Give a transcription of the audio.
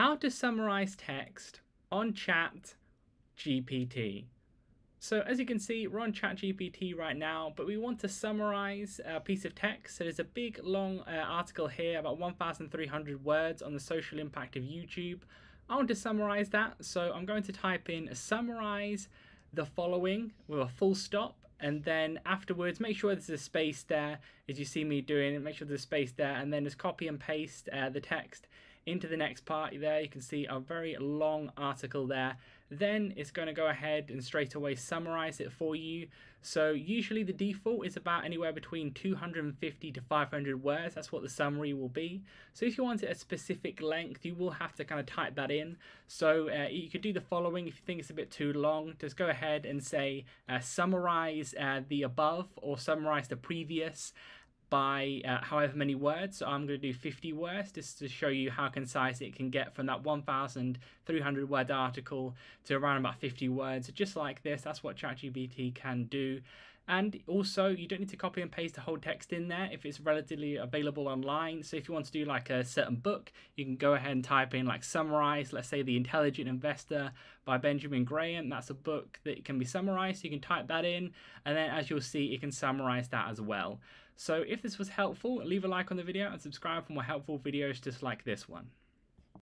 How to summarize text on ChatGPT. So as you can see, we're on ChatGPT right now, but we want to summarize a piece of text. So there's a big long article here, about 1,300 words on the social impact of YouTube. I want to summarize that. So I'm going to type in summarize the following with a full stop. And then afterwards, make sure there's a space there, as you see me doing, make sure there's a space there, and then just copy and paste the text into the next part there. You can see a very long article there. Then it's going to go ahead and straight away summarize it for you. So usually the default is about anywhere between 250 to 500 words. That's what the summary will be. So if you want it a specific length, you will have to kind of type that in. So you could do the following. If you think it's a bit too long, just go ahead and say summarize the above, or summarize the previous by however many words. So I'm going to do 50 words just to show you how concise it can get from that 1,300 word article to around about 50 words. Just like this, that's what ChatGPT can do. And also, you don't need to copy and paste the whole text in there if it's relatively available online. So if you want to do like a certain book, you can go ahead and type in like summarize, let's say The Intelligent Investor by Benjamin Graham. That's a book that can be summarized. So you can type that in, and then as you'll see, it can summarize that as well. So if this was helpful, leave a like on the video and subscribe for more helpful videos just like this one.